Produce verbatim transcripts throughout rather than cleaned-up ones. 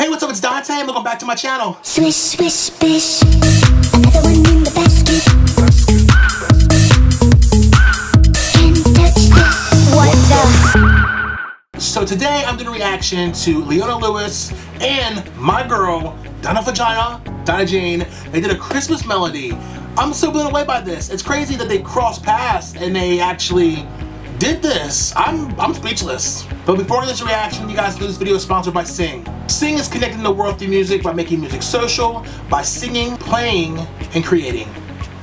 Hey, what's up? It's Dinah Jane. Welcome back to my channel. Swish, swish, swish. Another one in the basket. Can't touch this. What the? So today I'm doing a reaction to Leona Lewis and my girl, Dinah Vagina, Dinah Jane. They did a Christmas melody. I'm so blown away by this. It's crazy that they crossed paths and they actually did this. I'm I'm speechless. But before this reaction, you guys know this video is sponsored by Sing. Sing is connecting the world through music by making music social, by singing, playing, and creating.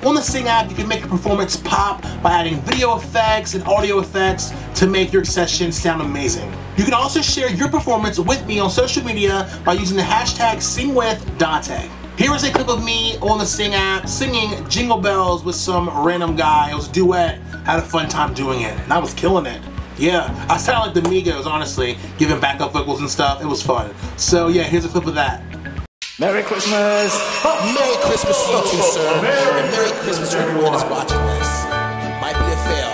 On the Sing app, you can make your performance pop by adding video effects and audio effects to make your session sound amazing. You can also share your performance with me on social media by using the hashtag SingWithDante. Here is a clip of me on the Sing app singing Jingle Bells with some random guy. It was a duet. Had a fun time doing it, and I was killing it. Yeah, I sound like the Migos, honestly, giving backup vocals and stuff. It was fun. So yeah, here's a clip of that. Merry Christmas! Oh, Merry Christmas, fucking oh, sir. Merry, and Merry Christmas, everyone is watching this. It might be a fail.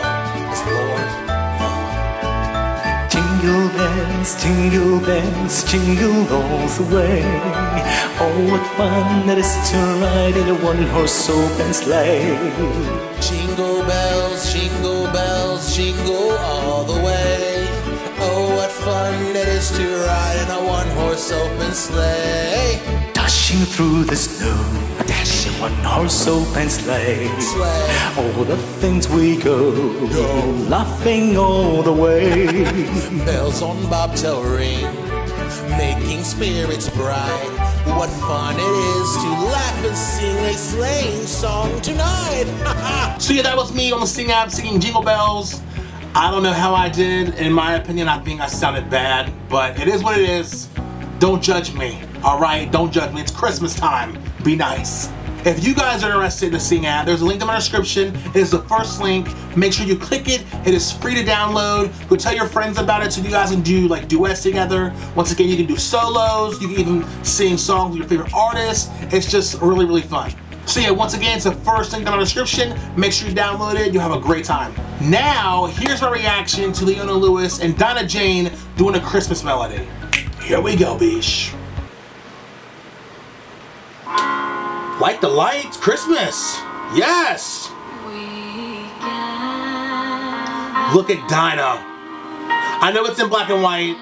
It's Lord. Jingle bells, jingle bells, jingle all the way. Oh, what fun that is to ride in a one-horse open sleigh. Jingle bells. Jingle bells, jingle all the way. Oh, what fun it is to ride in a one-horse open sleigh. Dashing through the snow, dashing one-horse open sleigh. sleigh. All the things we go, go. Laughing all the way. Bells on bobtail ring, making spirits bright. What fun it is to laugh and sing a sleighing song tonight. So yeah, that was me on the Sing app singing Jingle Bells. I don't know how I did. In my opinion, I think I sounded bad, but it is what it is. Don't judge me, all right? Don't judge me. It's Christmas time. Be nice. If you guys are interested in the Sing app, there's a link in my description. It is the first link. Make sure you click it. It is free to download. Go tell your friends about it so you guys can do like duets together. Once again, you can do solos. You can even sing songs with your favorite artists. It's just really, really fun. So yeah, once again, it's the first link in my description. Make sure you download it. You'll have a great time. Now, here's my reaction to Leona Lewis and Dinah Jane doing a Christmas melody. Here we go, bish. Like the lights, Christmas. Yes. Look at Dinah. I know it's in black and white,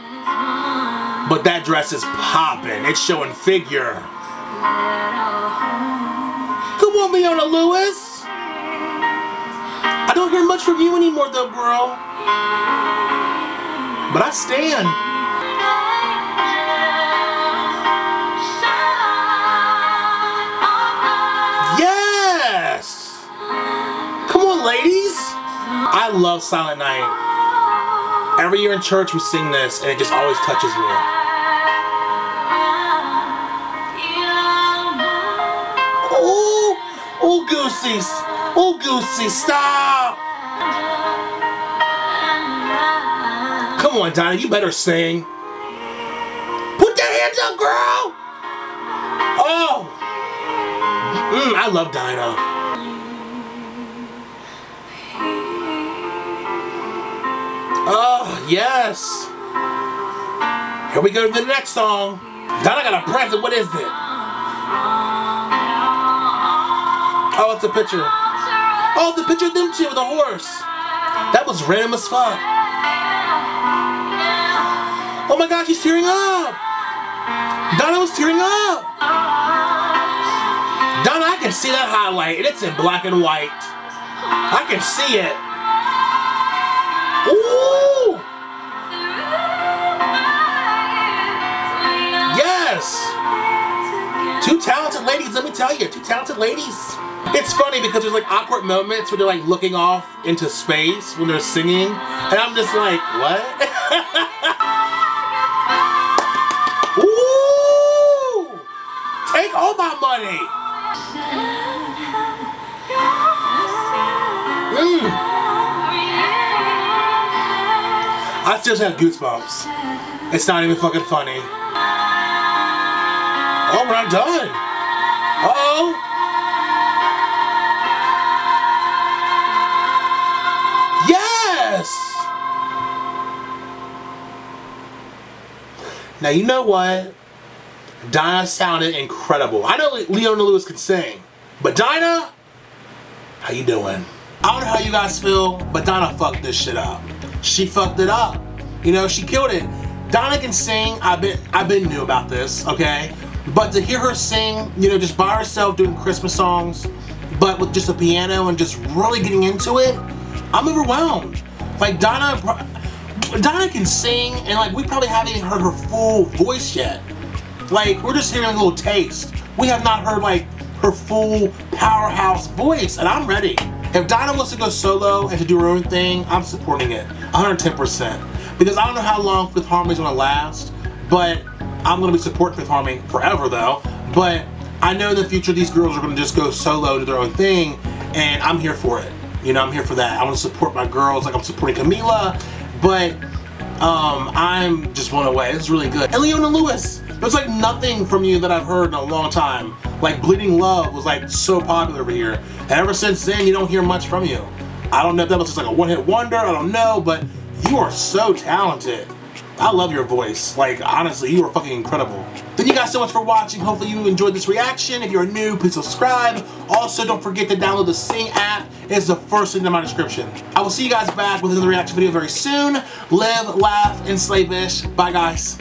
but that dress is popping. It's showing figure. Come on, Leona Lewis. I don't hear much from you anymore, though, girl. But I stand. Ladies, I love Silent Night. Every year in church we sing this and it just always touches me. Oh, oh goosies, oh goosies, stop. Come on, Dinah, you better sing. Put your hands up, girl. Oh, mm, I love Dinah. Oh, yes. Here we go to the next song. Dinah got a present. What is it? Oh, it's a picture. Oh, it's a picture of them two with a horse. That was random as fuck. Oh my gosh, she's tearing up. Dinah was tearing up. Dinah, I can see that highlight, and it's in black and white. I can see it. Ooh! Yes! Two talented ladies, let me tell you, two talented ladies. It's funny because there's like awkward moments where they're like looking off into space when they're singing, and I'm just like, what? Ooh! Take all my money! Mmm! I still have goosebumps. It's not even fucking funny. Oh, we're not done. Uh-oh. Yes! Now, you know what? Dinah sounded incredible. I know Leona Lewis can sing, but Dinah, how you doing? I don't know how you guys feel, but Dinah fucked this shit up. She fucked it up. You know, she killed it. Dinah can sing. I've been, I've been new about this, okay? But to hear her sing, you know, just by herself doing Christmas songs, but with just a piano and just really getting into it, I'm overwhelmed. Like, Dinah, Dinah can sing, and like, we probably haven't even heard her full voice yet. Like, we're just hearing a little taste. We have not heard like her full powerhouse voice, and I'm ready. If Dinah wants to go solo and to do her own thing, I'm supporting it, one hundred ten percent. Because I don't know how long Fifth Harmony's gonna last, but I'm gonna be supporting Fifth Harmony forever though. But I know in the future these girls are gonna just go solo to their own thing, and I'm here for it. You know, I'm here for that. I wanna support my girls like I'm supporting Camila, but um, I'm just blown away. This is really good. And Leona Lewis, there's like nothing from you that I've heard in a long time. Like, Bleeding Love was like so popular over here, and ever since then you don't hear much from you. I don't know if that was just like a one-hit wonder, I don't know, but you are so talented. I love your voice. Like, honestly, you are fucking incredible. Thank you guys so much for watching. Hopefully you enjoyed this reaction. If you're new, please subscribe. Also, don't forget to download the Sing app. It's the first link in my description. I will see you guys back with another reaction video very soon. Live, laugh, and slay, bitch. Bye, guys.